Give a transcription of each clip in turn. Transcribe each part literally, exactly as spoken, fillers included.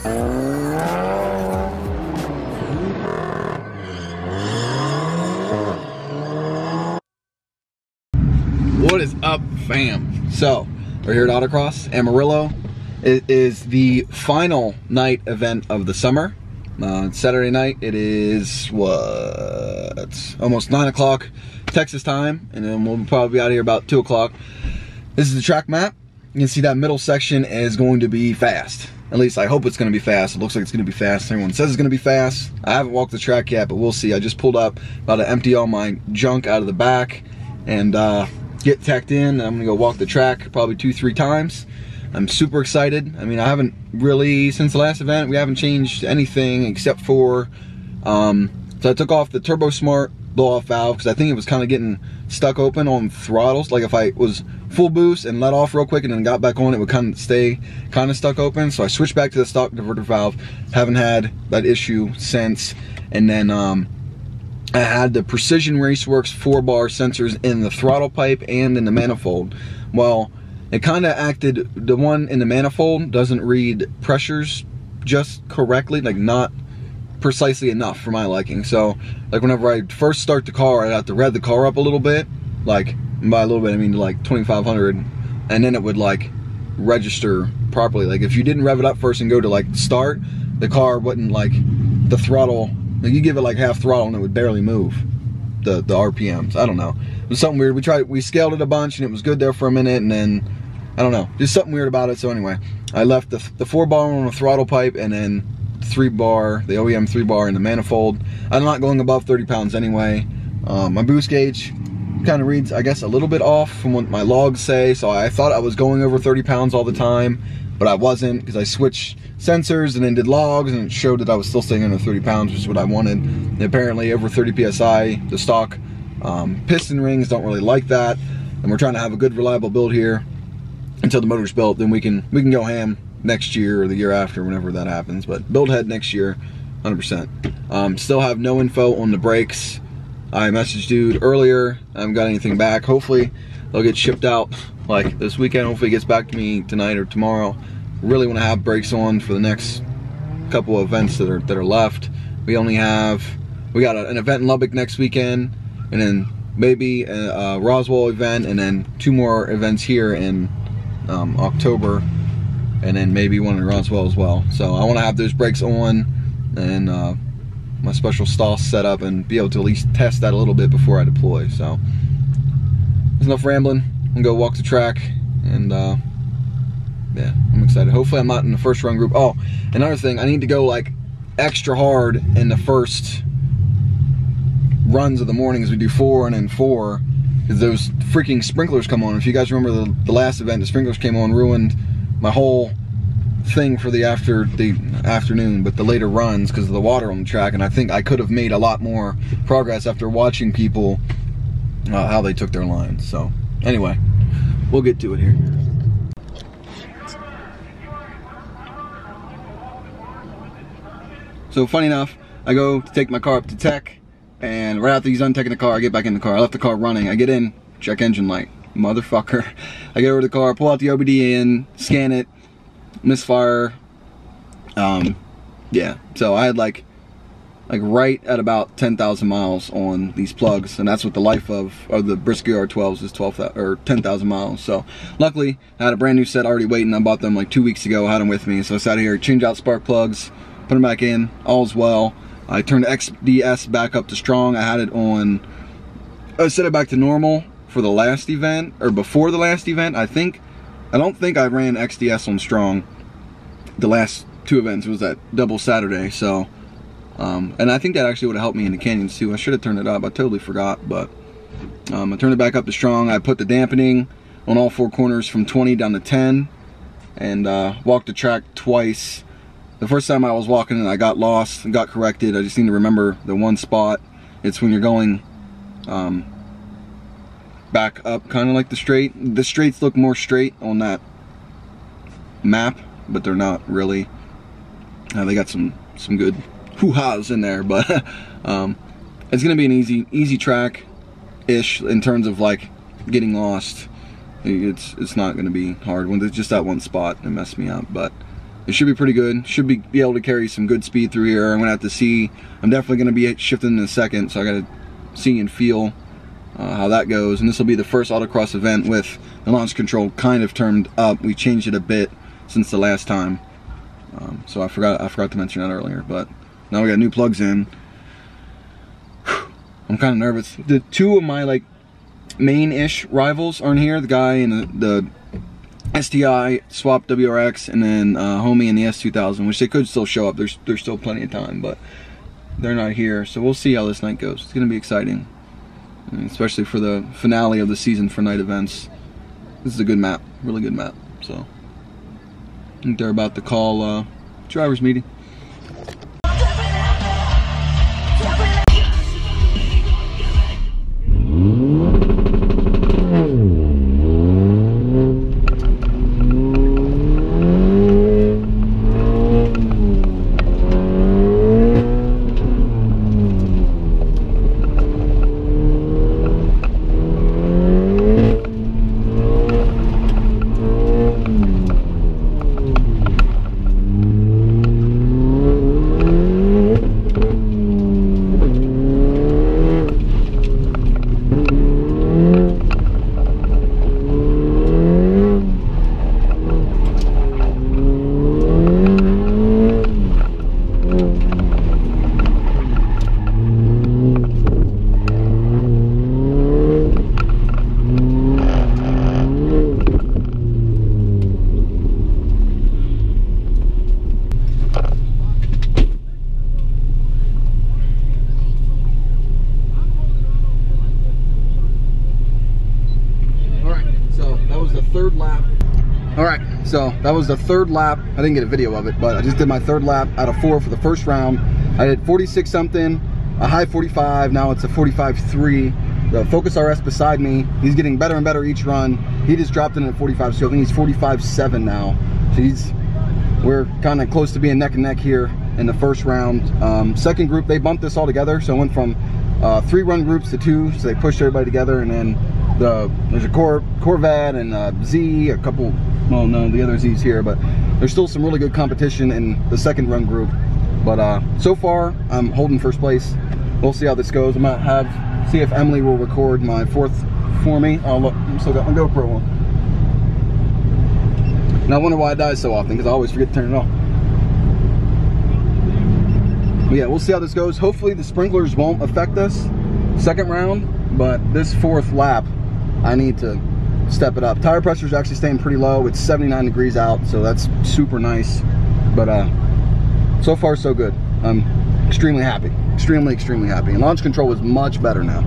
What is up, fam? So we're here at Autocross Amarillo. It is the final night event of the summer. Uh, it's Saturday night. It is what? It's almost nine o'clock Texas time, and then we'll probably be out here about two o'clock. This is the track map. You can see that middle section is going to be fast. At least I hope it's going to be fast. It looks like it's going to be fast. Everyone says it's going to be fast. I haven't walked the track yet, but we'll see. I just pulled up, about to empty all my junk out of the back and uh, get tacked in. I'm going to go walk the track probably two, three times. I'm super excited. I mean, I haven't really, since the last event, we haven't changed anything except for, um, so I took off the TurboSmart blow-off valve because I think it was kind of getting stuck open on throttles. Like if I was full boost and let off real quick and then got back on, it would kind of stay kind of stuck open. So I switched back to the stock diverter valve. Haven't had that issue since. And then um, I had the Precision Raceworks four-bar sensors in the throttle pipe and in the manifold. Well, it kind of acted, the one in the manifold doesn't read pressures just correctly, like not precisely enough for my liking. So like whenever I first start the car, I'd have to rev the car up a little bit, like by a little bit I mean like twenty-five hundred, and then it would like register properly. Like if you didn't rev it up first and go to like start, the car wouldn't like, the throttle, like you give it like half throttle and it would barely move the, the R P Ms. I don't know. It was something weird. We tried, we scaled it a bunch and it was good there for a minute, and then I don't know, just something weird about it. So anyway, I left the, the four bar on a throttle pipe and then three bar, the O E M three bar in the manifold. I'm not going above thirty pounds anyway. Um, my boost gauge kind of reads, I guess, a little bit off from what my logs say. So I thought I was going over thirty pounds all the time, but I wasn't, because I switched sensors and then did logs and it showed that I was still staying under thirty pounds, which is what I wanted. And apparently over thirty P S I, the stock um, piston rings don't really like that. And we're trying to have a good reliable build here until the motor's built, then we can we can go ham next year or the year after, whenever that happens. But build ahead next year, one hundred percent. Um, still have no info on the brakes. I messaged dude earlier. I haven't got anything back. Hopefully they'll get shipped out like this weekend. Hopefully it gets back to me tonight or tomorrow. Really want to have brakes on for the next couple of events that are that are left. We only have, we got a, an event in Lubbock next weekend, and then maybe a, a Roswell event, and then two more events here in um, October, and then maybe one in Roswell as well. So I want to have those brakes on and uh, my special Stoss set up and be able to at least test that a little bit before I deploy. So there's enough rambling. I'm gonna go walk the track, and uh, yeah, I'm excited. Hopefully I'm not in the first run group. Oh, another thing, I need to go like extra hard in the first runs of the mornings. We do four and then four, because those freaking sprinklers come on. If you guys remember the, the last event, the sprinklers came on, ruined my whole thing for the after the afternoon, but the later runs, because of the water on the track. And I think I could have made a lot more progress after watching people uh, how they took their lines. So anyway, we'll get to it here. So funny enough, I go to take my car up to tech, and right after he's done taking the car, I get back in the car. I left the car running. I get in, check engine light. Motherfucker. I get over to the car, pull out the O B D in, scan it, misfire. Um, yeah, so I had like like right at about ten thousand miles on these plugs, and that's what the life of, of the Brisky R twelves is, twelve or ten thousand miles. So luckily, I had a brand new set already waiting. I bought them like two weeks ago, I had them with me. So I sat here, changed out spark plugs, put them back in, all's well. I turned X D S back up to strong. I had it on, I set it back to normal for the last event, or before the last event. I think, I don't think I ran X D S on strong the last two events. It was that double Saturday, so, um, and I think that actually would have helped me in the canyons too. I should have turned it up, I totally forgot, but um, I turned it back up to strong. I put the dampening on all four corners from twenty down to ten, and uh, walked the track twice. The first time I was walking and I got lost and got corrected. I just need to remember the one spot. It's when you're going, um, back up, kind of like the straight. The straights look more straight on that map, but they're not really. Uh, they got some some good hoo-ha's in there, but um, it's gonna be an easy easy track ish in terms of like getting lost. It's it's not gonna be hard. When there's just that one spot, it messed me up, but it should be pretty good. Should be, be able to carry some good speed through here. I'm gonna have to see. I'm definitely gonna be shifting in a second, so I gotta see and feel uh, how that goes. And this will be the first autocross event with the launch control kind of turned up. We changed it a bit since the last time. Um, so I forgot I forgot to mention that earlier, but now we got new plugs in. Whew, I'm kind of nervous. The two of my like main-ish rivals aren't here. The guy and the, the S T I swapped W R X, and then uh, homie and the S two thousand, which they could still show up. There's there's still plenty of time, but they're not here. So we'll see how this night goes. It's gonna be exciting, and especially for the finale of the season for night events. This is a good map, really good map. So. I think they're about to call uh, driver's meeting. So that was the third lap. I didn't get a video of it, but I just did my third lap out of four for the first round. I did forty-six something, a high forty-five, now it's a forty-five three. The Focus R S beside me, he's getting better and better each run. He just dropped in at forty-five, so I think he's forty-five seven now. So he's, we're kind of close to being neck and neck here in the first round. Um, second group, they bumped this all together, so it went from uh, three run groups to two, so they pushed everybody together, and then The, there's a Cor Corvette and a Z, a couple, well no, the other Z's here, but there's still some really good competition in the second run group. But uh, so far, I'm holding first place. We'll see how this goes. I might have, see if Emily will record my fourth for me. Oh look, I still got my GoPro on. And I wonder why it dies so often, because I always forget to turn it off. But yeah, we'll see how this goes. Hopefully the sprinklers won't affect us second round, but this fourth lap, I need to step it up. Tire pressure is actually staying pretty low. It's seventy-nine degrees out, so that's super nice. But uh, so far so good. I'm extremely happy, extremely, extremely happy. And launch control is much better now.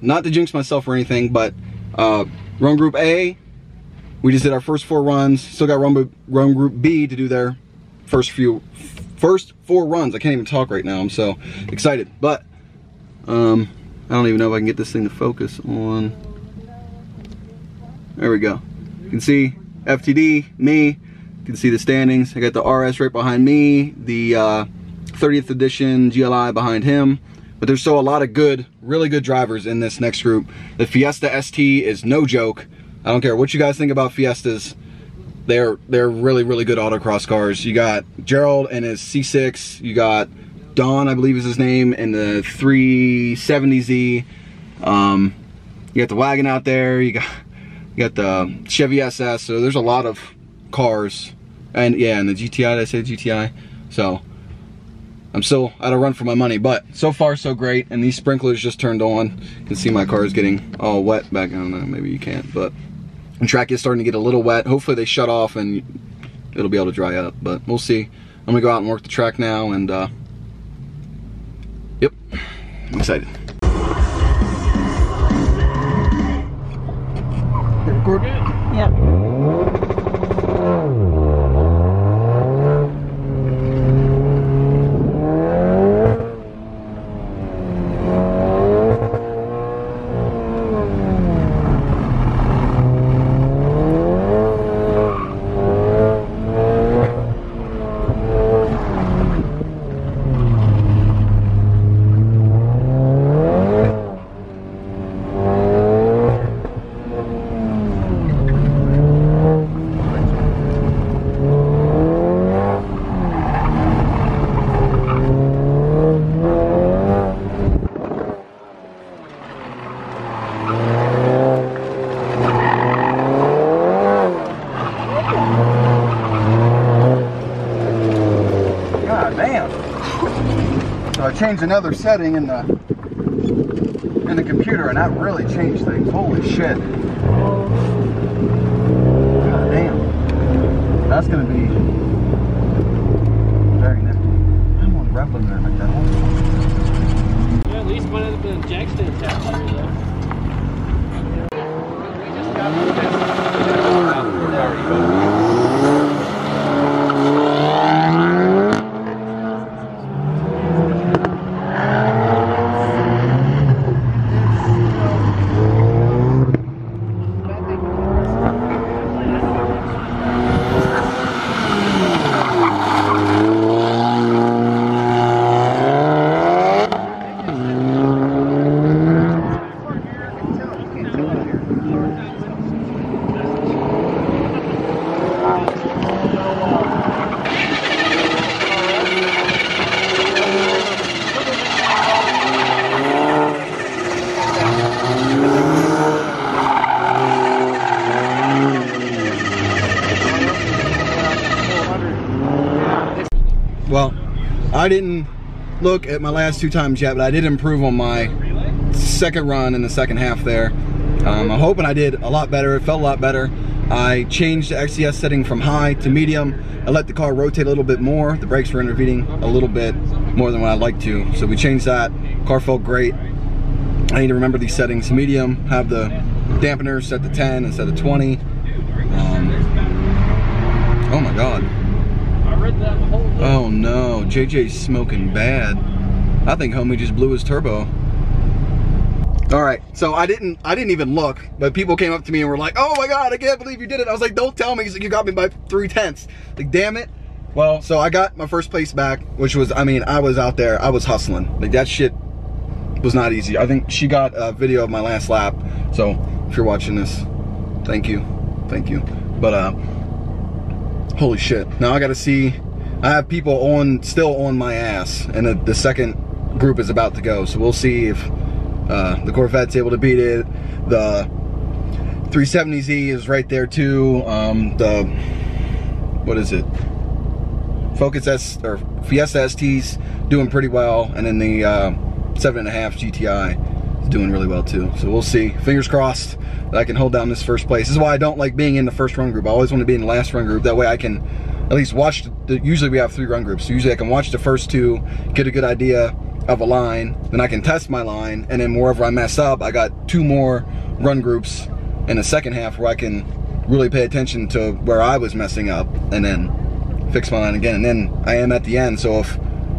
Not to jinx myself or anything, but uh, run group A, we just did our first four runs. Still got run, run group B to do their first few, first four runs. I can't even talk right now. I'm so excited. But um, I don't even know if I can get this thing to focus on. There we go. You can see F T D, me. You can see the standings. I got the R S right behind me. The uh, thirtieth edition G L I behind him. But there's still a lot of good, really good drivers in this next group. The Fiesta S T is no joke. I don't care what you guys think about Fiestas. They're they're really, really good autocross cars. You got Gerald and his C six. You got Don, I believe is his name, and the three seventy Z. Um, you got the wagon out there. You got, you got the Chevy S S. So there's a lot of cars. And yeah, and the G T I, did I say G T I? So. I'm still at a run for my money, but so far so great. And these sprinklers just turned on. You can see my car is getting all wet back. I don't know, maybe you can't, but the track is starting to get a little wet. Hopefully they shut off and it'll be able to dry up, but we'll see. I'm gonna go out and work the track now, and uh, yep, I'm excited. You recording it? Yeah. Change another setting in the in the computer, and that really changed things. Holy shit! God damn, that's gonna be very nifty. I'm on grappling there like that. Yeah, at least one of the jack stands out here though. We just got the I didn't look at my last two times yet, but I did improve on my second run in the second half there. Um, I'm hoping I did a lot better. It felt a lot better. I changed the X D S setting from high to medium. I let the car rotate a little bit more. The brakes were intervening a little bit more than what I'd like to. So we changed that. Car felt great. I need to remember these settings. Medium, have the dampener set to ten instead of twenty. Um, oh my God. Oh no, J J's smoking bad. I think homie just blew his turbo. All right, so I didn't I didn't even look, but people came up to me and were like, oh my God, I can't believe you did it. I was like, don't tell me. He's like, you got me by three tenths. Like, damn it. Well, so I got my first place back, which was, I mean, I was out there, I was hustling. Like, that shit was not easy. I think she got a video of my last lap. So if you're watching this, thank you, thank you. But uh, holy shit, now I gotta see. I have people on still on my ass, and the, the second group is about to go. So we'll see if uh, the Corvette's able to beat it. The three seventy Z is right there too. Um, the what is it? Focus S or Fiesta S T's doing pretty well, and then the uh, seven and a half G T I is doing really well too. So we'll see. Fingers crossed that I can hold down this first place. This is why I don't like being in the first run group. I always want to be in the last run group. That way I can at least watch the, usually we have three run groups, so usually I can watch the first two, get a good idea of a line, then I can test my line, and then wherever I mess up, I got two more run groups in the second half where I can really pay attention to where I was messing up and then fix my line again, and then I am at the end. So if,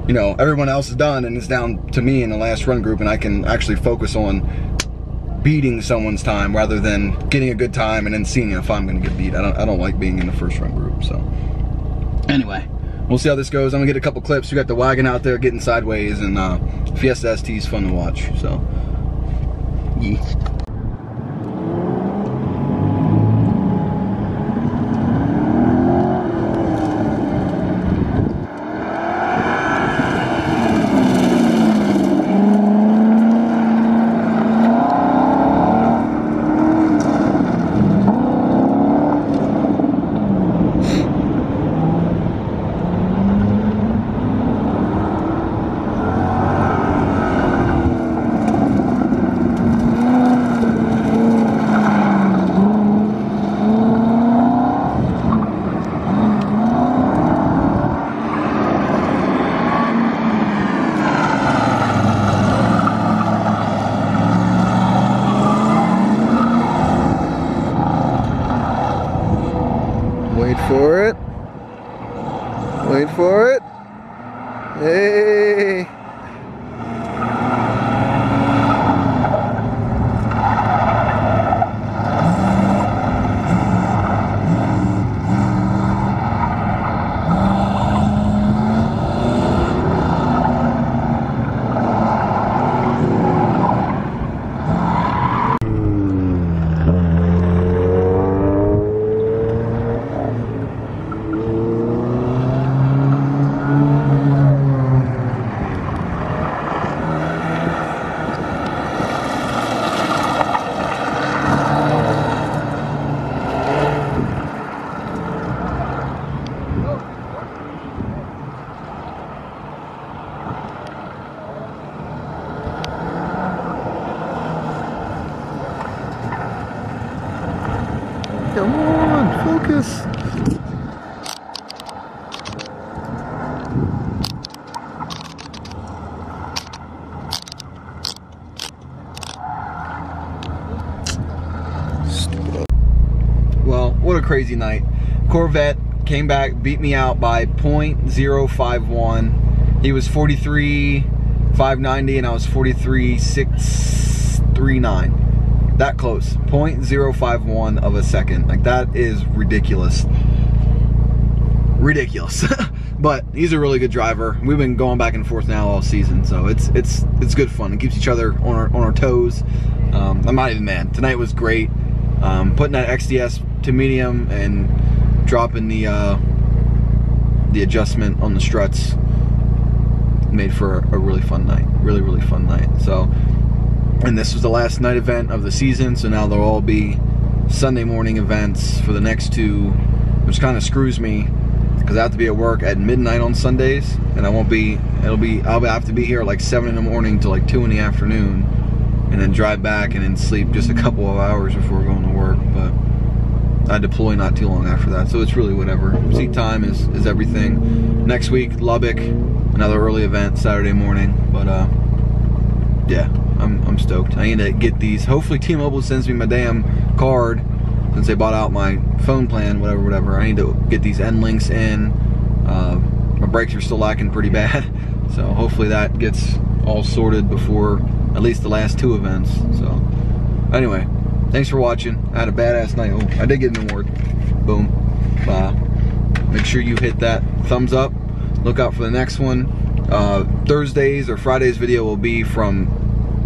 you know, everyone else is done and it's down to me in the last run group, and I can actually focus on beating someone's time rather than getting a good time and then seeing if I'm gonna get beat. I don't, I don't like being in the first run group, so. Anyway, we'll see how this goes. I'm gonna get a couple clips. We got the wagon out there getting sideways, and uh, Fiesta S T is fun to watch, so, yeah. Hey! Come on, focus. Stupid. Well, what a crazy night. Corvette came back, beat me out by point zero five one. He was forty-three thousand five hundred ninety and I was forty-three thousand six hundred thirty-nine. That close, point zero five one of a second. Like, that is ridiculous. Ridiculous. But he's a really good driver. We've been going back and forth now all season, so it's it's it's good fun. It keeps each other on our, on our toes. Um, I'm not even mad. Tonight was great. Um, putting that X D S to medium and dropping the uh, the adjustment on the struts made for a really fun night. Really, really fun night. So. And this was the last night event of the season, so now they'll all be Sunday morning events for the next two, which kind of screws me because I have to be at work at midnight on Sundays, and I won't be. It'll be. I'll have to be here at like seven in the morning to like two in the afternoon, and then drive back and then sleep just a couple of hours before going to work. But I deploy not too long after that, so it's really whatever. Seat time is is everything. Next week, Lubbock, another early event Saturday morning. But uh, yeah. I'm, I'm stoked. I need to get these. Hopefully T-Mobile sends me my damn card since they bought out my phone plan, whatever, whatever. I need to get these end links in. Uh, my brakes are still lacking pretty bad. So hopefully that gets all sorted before at least the last two events. So anyway, thanks for watching. I had a badass night. Oh, I did get an award. Boom. Uh, make sure you hit that thumbs up. Look out for the next one. Uh, Thursday's or Friday's video will be from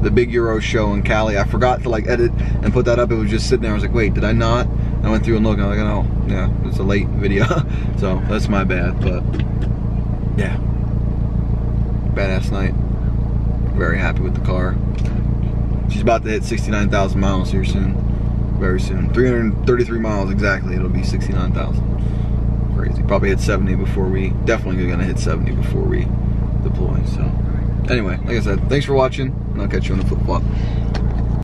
the big Euro show in Cali. I forgot to like edit and put that up. It was just sitting there. I was like, wait, did I not? And I went through and looked and I was like, oh, yeah, it's a late video. So that's my bad, but yeah. Badass night. Very happy with the car. She's about to hit sixty-nine thousand miles here soon. Very soon. three hundred thirty-three miles exactly. It'll be sixty-nine thousand. Crazy. Probably hit seventy before we, definitely gonna hit seventy before we deploy, so. Anyway, like I said, thanks for watching, and I'll catch you on the flip-flop.